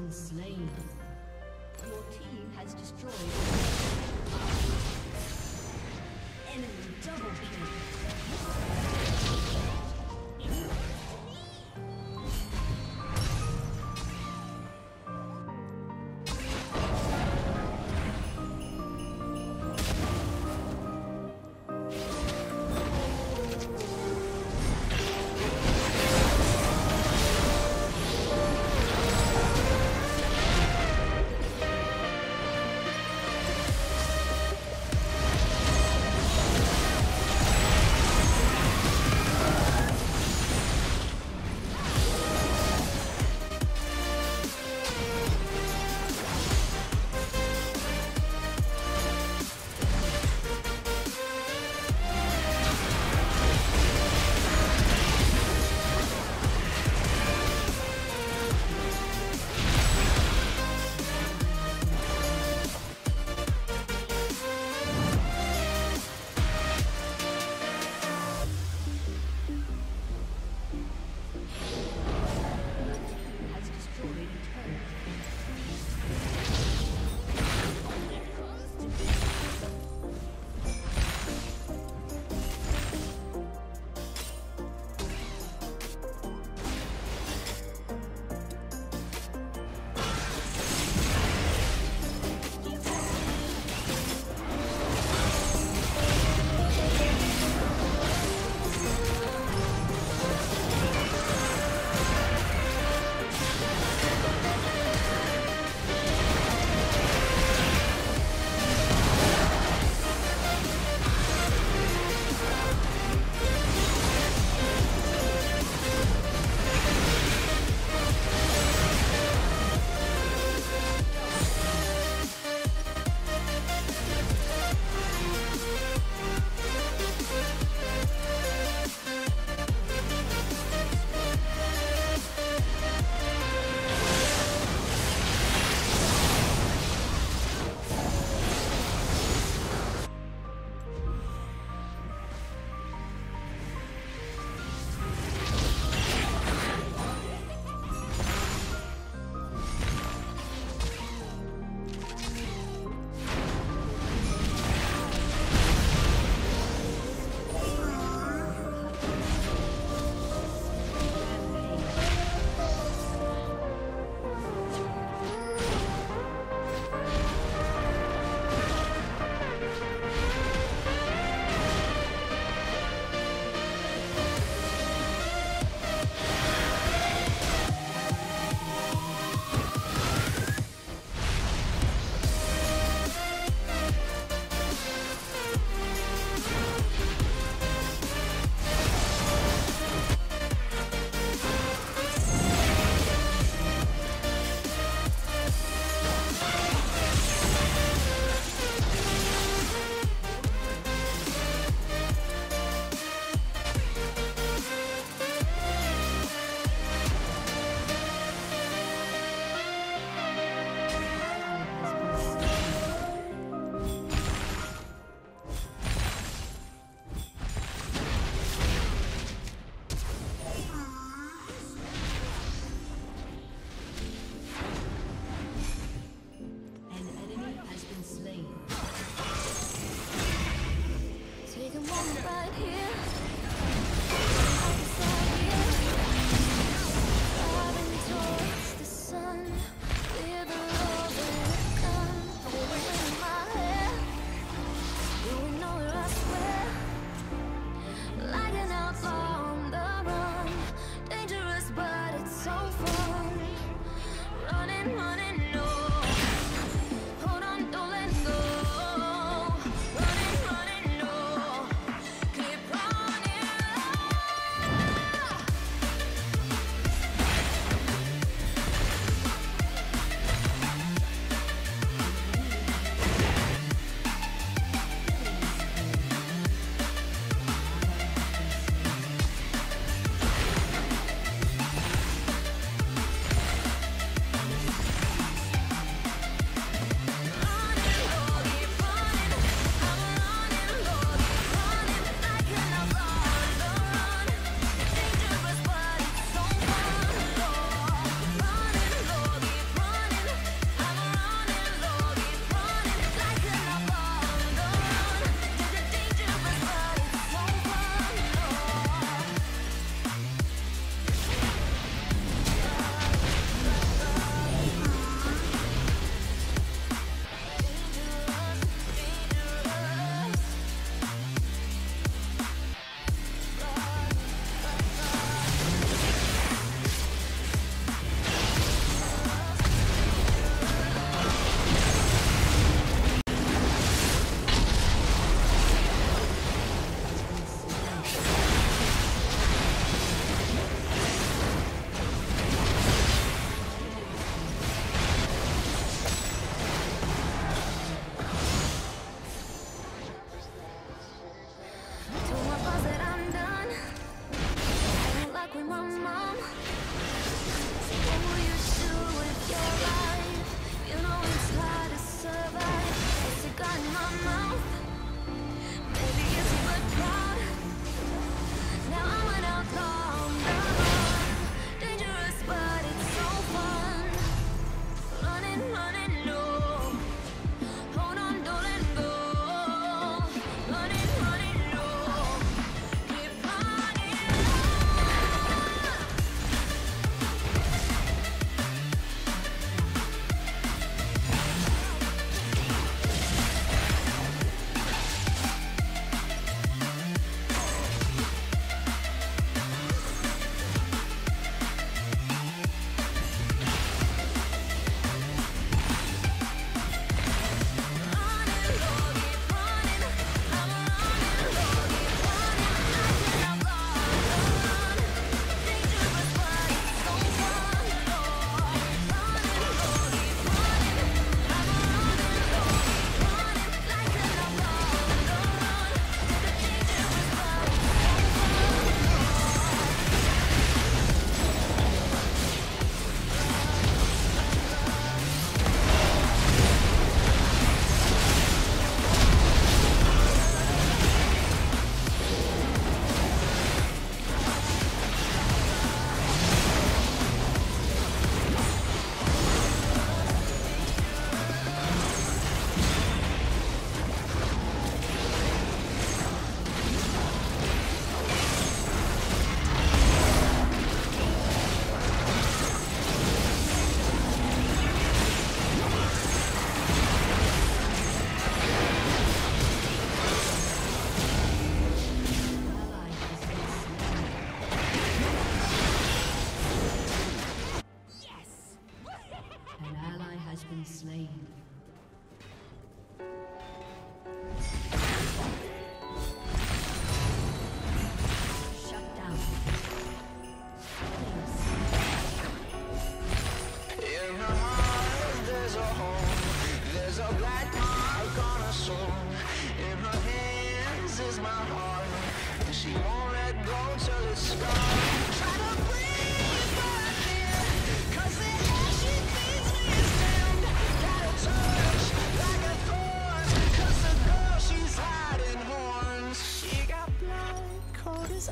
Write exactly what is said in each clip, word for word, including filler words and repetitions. been slain. Your team has destroyed the enemy. Enemy double kill. She won't let go till it's gone. Try to breathe, but I can't, 'cause the air she feeds me is damned. Got a touch like a thorn, 'cause the girl, she's hiding horns. She got blood cold as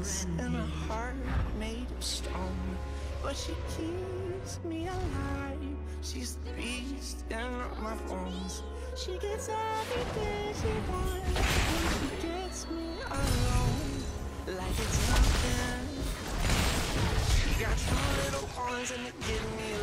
ice and a heart made of stone, but she keeps me alive. She's the beast in my bones. She gets everything she wants, and she gets me alone like it's nothing. She got two little horns and they give me